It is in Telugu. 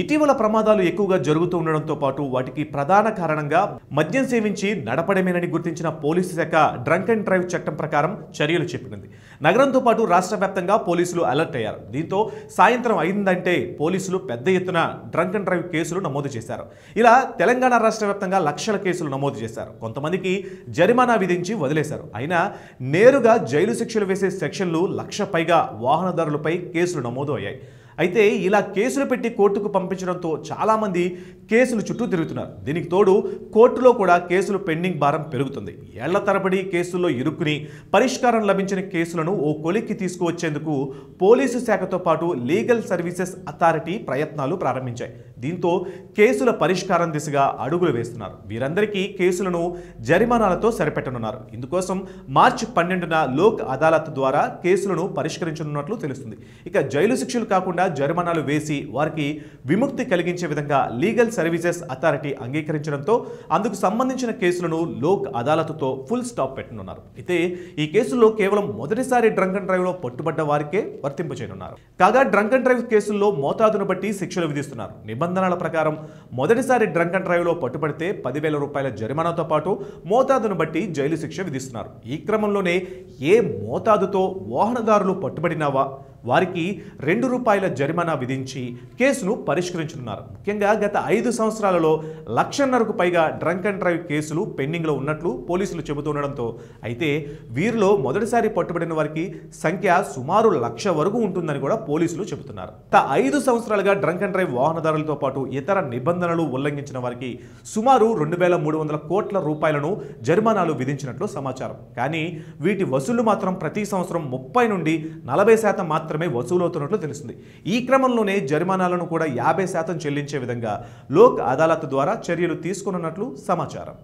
ఇటీవల ప్రమాదాలు ఎక్కువగా జరుగుతూ ఉండడంతో పాటు వాటికి ప్రధాన కారణంగా మద్యం సేవించి నడపడమేనని గుర్తించిన పోలీసు శాఖ డ్రంక్ అండ్ డ్రైవ్ చట్టం ప్రకారం చర్యలు చేపట్టింది. నగరంతో పాటు రాష్ట్రవ్యాప్తంగా పోలీసులు అలర్ట్ అయ్యారు. దీంతో సాయంత్రం 5 అంటే పోలీసులు పెద్ద ఎత్తున డ్రంక్ అండ్ డ్రైవ్ కేసులు నమోదు చేశారు. ఇలా తెలంగాణ రాష్ట్రవ్యాప్తంగా లక్షల కేసులు నమోదు చేశారు. కొంతమందికి జరిమానా విధించి వదిలేశారు. అయినా నేరుగా జైలు శిక్షలు వేసే సెక్షన్లు 1,00,000 పైగా వాహనదారులపై కేసులు నమోదు అయ్యాయి. అయితే ఇలా కేసులు పెట్టి కోర్టుకు పంపించడంతో చాలామంది కేసులు చుట్టూ తిరుగుతున్నారు. దీనికి తోడు కోర్టులో కూడా కేసులు పెండింగ్ భారం పెరుగుతుంది. ఏళ్ల తరబడి కేసుల్లో ఇరుక్కుని పరిష్కారం లభించిన కేసులను ఓ కొలిక్కి తీసుకువచ్చేందుకు పోలీసు శాఖతో పాటు లీగల్ సర్వీసెస్ అథారిటీ ప్రయత్నాలు ప్రారంభించాయి. దీంతో కేసుల పరిష్కారం దిశగా అడుగులు వేస్తున్నారు. వీరందరికీ కేసులను జరిమానాలతో సరిపెట్టనున్నారు. ఇందుకోసం మార్చి 12న లోక్ అదాలత్ ద్వారా కేసులను పరిష్కరించనున్నట్లు తెలుస్తుంది. ఇక జైలు శిక్షలు కాకుండా జరిమానాలు వేసి వారికి విముక్తి కలిగించే విధంగా లీగల్ సర్వీసెస్ అథారిటీ అంగీకరించడంతో అందుకు సంబంధించిన కేసులను లోక్ అదాలత్తో ఫుల్ స్టాప్ పెట్టనున్నారు. అయితే ఈ కేసుల్లో కేవలం మొదటిసారి డ్రంక్ అండ్ డ్రైవ్లో పట్టుబడ్డ వారికే వర్తింపచేయనున్నారు. కాగా డ్రంక్ అండ్ డ్రైవ్ కేసుల్లో మోతాదును బట్టి శిక్షలు విధిస్తున్నారు. నిబంధనల ప్రకారం మొదటిసారి డ్రంక్ అండ్ డ్రైవ్లో పట్టుబడితే 10,000 రూపాయల జరిమానాతో పాటు మోతాదును బట్టి జైలు శిక్ష విధిస్తున్నారు. ఈ క్రమంలోనే ఏ మోతాదుతో వాహనదారులు పట్టుబడినావా వారికి ₹2 జరిమానా విధించి కేసును పరిష్కరించనున్నారు. ముఖ్యంగా గత 5 సంవత్సరాలలో 1,50,000కు పైగా డ్రంక్ అండ్ డ్రైవ్ కేసులు పెండింగ్లో ఉన్నట్లు పోలీసులు చెబుతుండడంతో అయితే వీరిలో మొదటిసారి పట్టుబడిన వారికి సంఖ్య సుమారు 1,00,000 వరకు ఉంటుందని కూడా పోలీసులు చెబుతున్నారు. గత 5 సంవత్సరాలుగా డ్రంక్ అండ్ డ్రైవ్ వాహనదారులతో పాటు ఇతర నిబంధనలు ఉల్లంఘించిన వారికి సుమారు ₹2,300 కోట్ల జరిమానాలు విధించినట్లు సమాచారం. కానీ వీటి వసూళ్లు మాత్రం ప్రతి సంవత్సరం 30 నుండి 40% మాత్రమే వసూలవుతున్నట్లు తెలుస్తుంది. ఈ క్రమంలోనే జరిమానాలను కూడా 50% చెల్లించే విధంగా లోక్ అదాలత్ ద్వారా చర్యలు తీసుకున్నట్లు సమాచారం.